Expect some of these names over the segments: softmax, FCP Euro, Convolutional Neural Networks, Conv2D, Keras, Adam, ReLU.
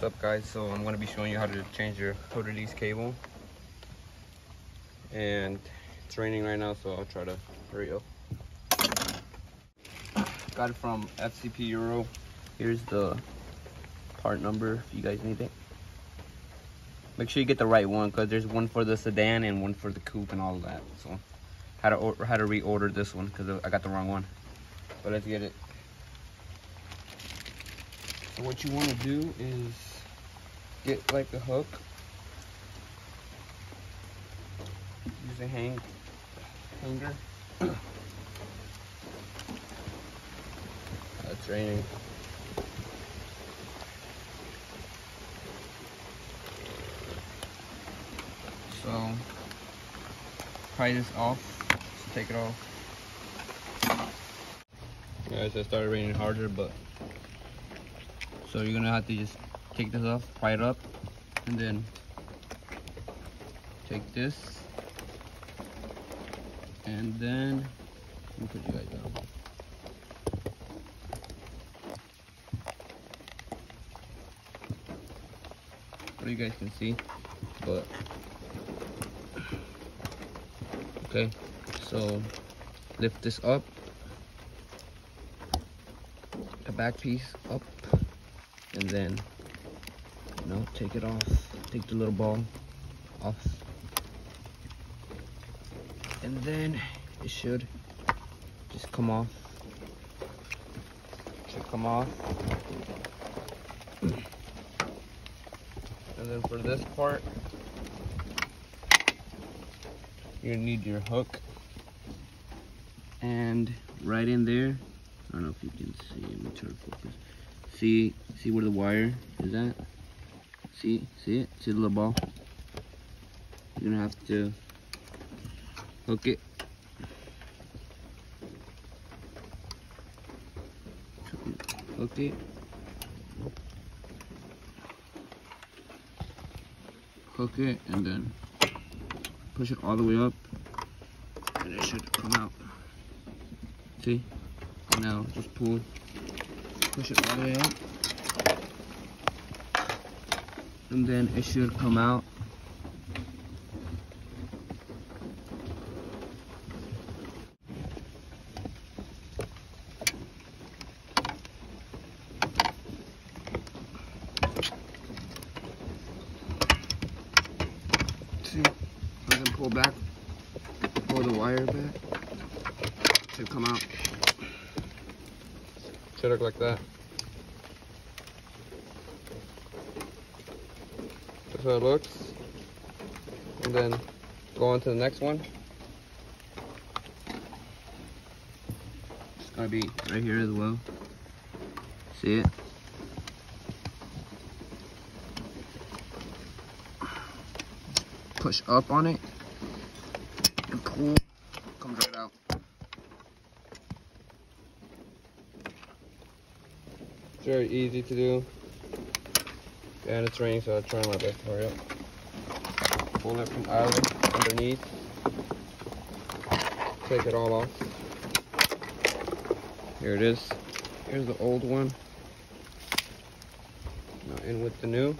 What's up, guys? So I'm going to be showing you how to change your hood release cable, and it's raining right now, so I'll try to hurry up. Got it from FCP Euro. Here's the part number if you guys need it. Make sure you get the right one, because there's one for the sedan and one for the coupe and all of that. So how to reorder this one, because I got the wrong one. But let's get it. So what you want to do is get like a hook, use a hanger. That's raining. So pry this off, so take it off. Guys, it started raining harder, but so you're gonna have to just take this off, pry it up, and then take this, and then let me put you guys down. I don't know if you guys can see, but okay. So lift this up, the back piece up. And then, you know, take it off. Take the little ball off. And then it should just come off. It should come off. And then for this part, you're gonna need your hook. And right in there, I don't know if you can see, let me try to focus. See where the wire is at? See it? See the little ball? You're gonna have to hook it. Hook it. Hook it, and then push it all the way up, and it should come out. See? Now just pull. Push it all the way up, and then it should come out. See, I can pull the wire back, it should come out. Should look like that. That's how it looks. And then go on to the next one. It's gonna be right here as well. See it? Push up on it and pull. Comes right out. Very easy to do, and it's raining, so I'll try my best to hurry up. Pull it from out underneath, take it all off. Here it is. Here's the old one. Now in with the new.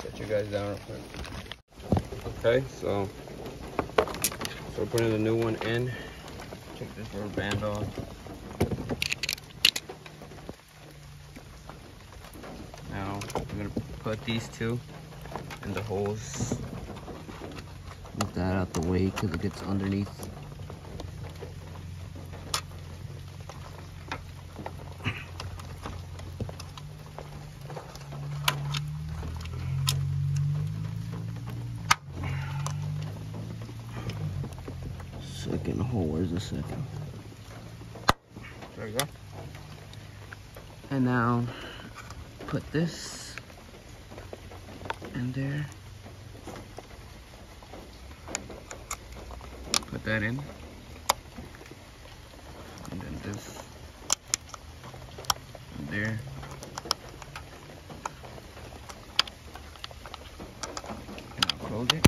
Set you guys down real quick. Okay, so we're putting the new one in. Take this little band off. Now I'm gonna put these two in the holes. Move that out the way because it gets underneath. Second hole, where's the second? There we go. And now put this in there. Put that in. And then this in there. And I'll close it.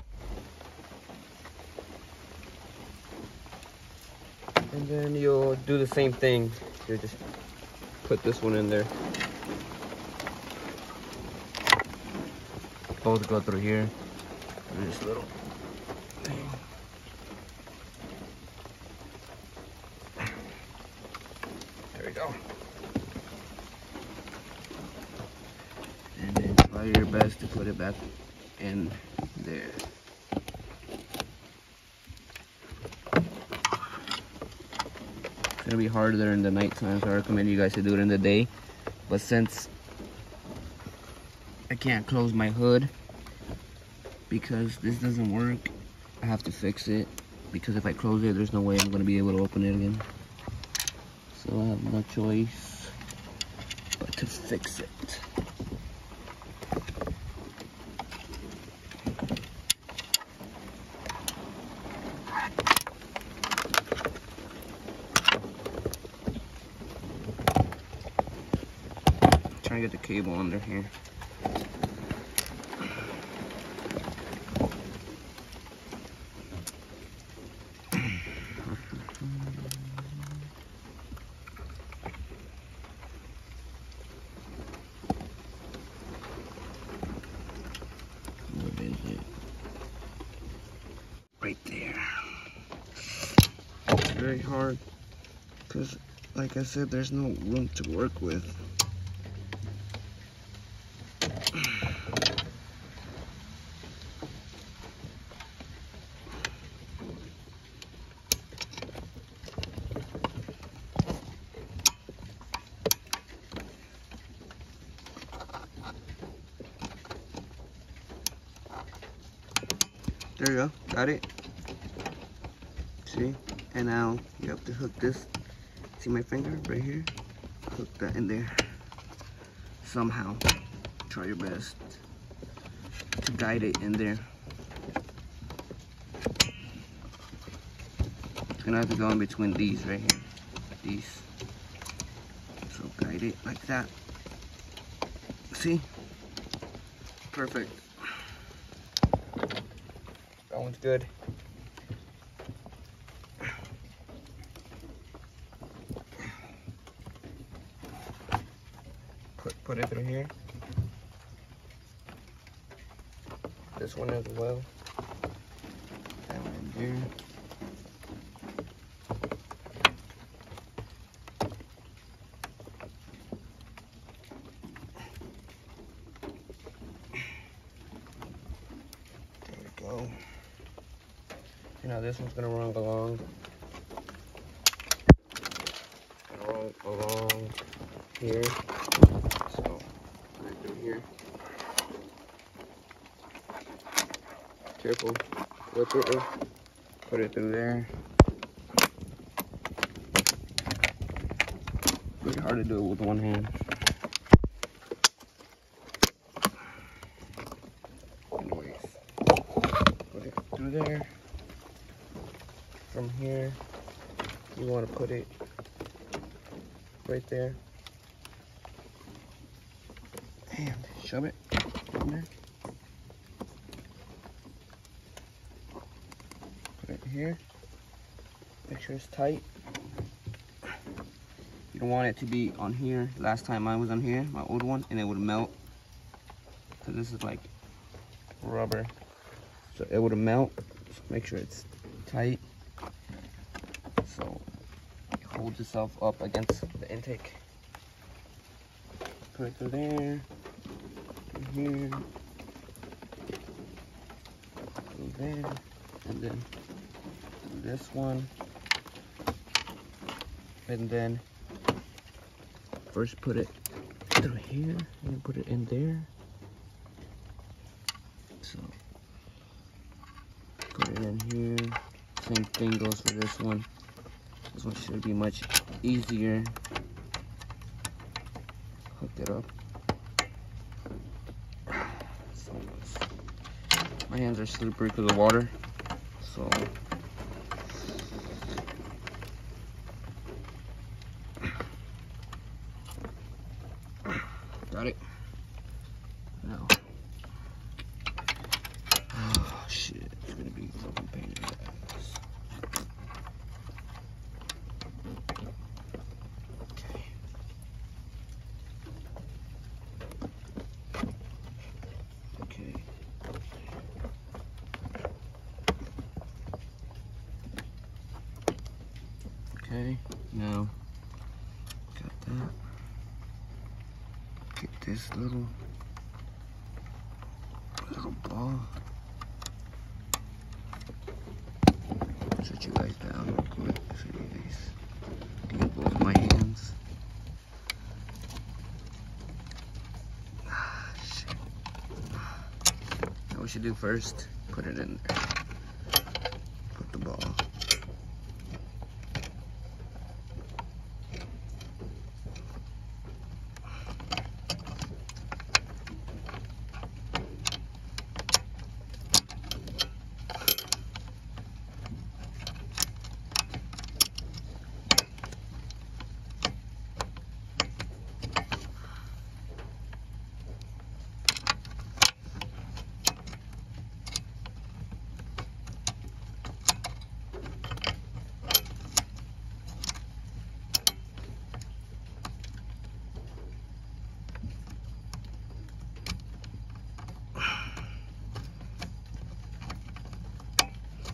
And then you'll do the same thing. You'll just put this one in there. both go through here. This little thing. There we go. And then try your best to put it back in there. It's gonna be harder in the nighttime, so I recommend you guys to do it in the day. But since I can't close my hood because this doesn't work, I have to fix it, because if I close it, there's no way I'm gonna be able to open it again. So I have no choice but to fix it. Trying to get the cable under here. Right there. It's very hard because, like I said, there's no room to work with. There you go, got it. See, and now you have to hook this. See my finger right here? Hook that in there. Somehow, try your best to guide it in there. It's gonna have to go in between these right here. These. So guide it like that. See? Perfect. That one's good. Put it through here. This one as well. That one in here. There we go. Now this one's gonna run along, here. So right through here. Careful. Flip it. Put it through there. Pretty hard to do it with one hand. Anyways, put it through there. From here, you want to put it right there and shove it in there. Put it here. Make sure it's tight. You don't want it to be on here. Last time mine was on here, my old one, and it would melt. So this is like rubber, so it would melt. So make sure it's tight. So it holds itself up against the intake. Put it through there, through here, through there, and then through this one. And then first put it through here and put it in there. So put it in here. Same thing goes for this one. This one should be much easier. Hook it up. So my hands are slippery because of water. So got it. Now, oh shit, it's gonna be fucking pain in the ass. Okay. that. Get this little ball. Set you guys down real quick so you guys can get both my hands. Ah, shit. Now we should do first, put it in there. Put the ball.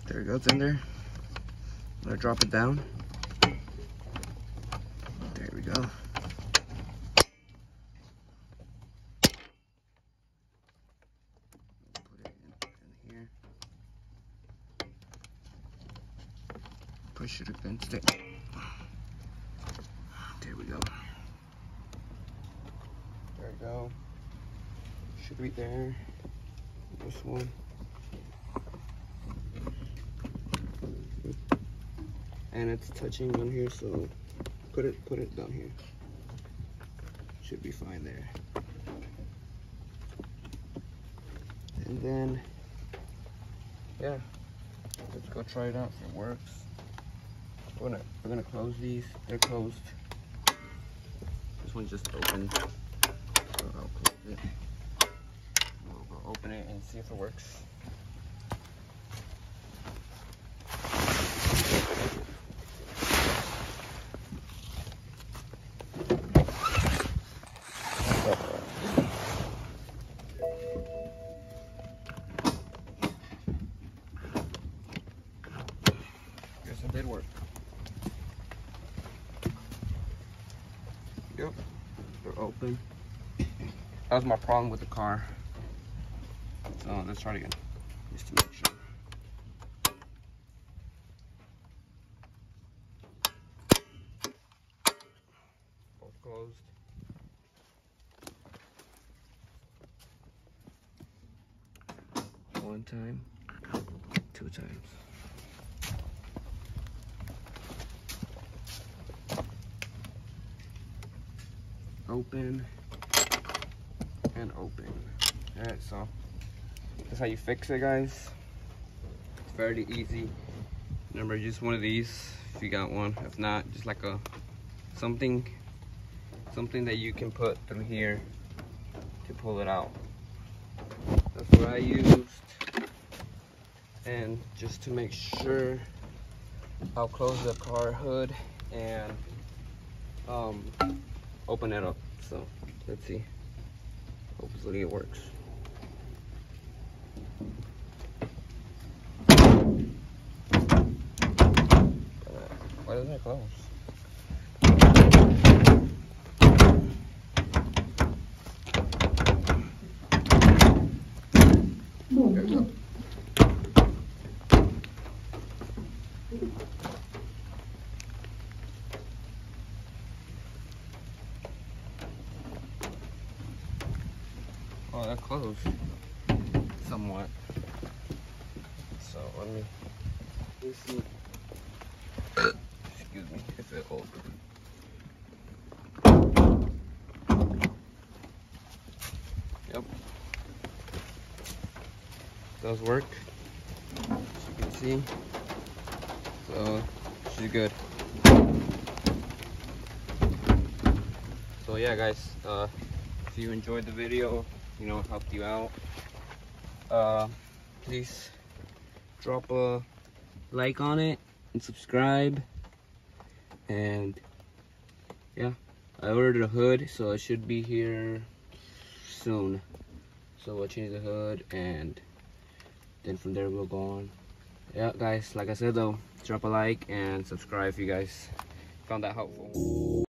There it goes in there. I'm gonna drop it down. There we go. Put it in here. Push it against it. There we go. There we go. Should be there. This one. And it's touching on here, so put it down here. Should be fine there. And then, yeah, let's go try it out if it works. We're gonna close these. They're closed. This one's just open. So I'll close it. We'll go open it and see if it works. It did work. Yep, they're open. That was my problem with the car. So let's try it again, just to make sure. Both closed. One time, two times. Open and open. Alright, so that's how you fix it, guys. It's fairly easy. Remember, just one of these if you got one. If not, just like a something that you can put through here to pull it out. That's what I used. And just to make sure, I'll close the car hood and open it up. So let's see, hopefully it works. Why doesn't it close? There we go. Oh, that closed somewhat. So let me see. Excuse me, if it holds. Yep, does work. As you can see, so she's good. So yeah, guys, if you enjoyed the video, you know, helped you out, please drop a like on it and subscribe. And yeah, I ordered a hood, so it should be here soon. So I'll change the hood, and then from there we'll go on. Yeah, guys, like I said though, drop a like and subscribe if you guys found that helpful.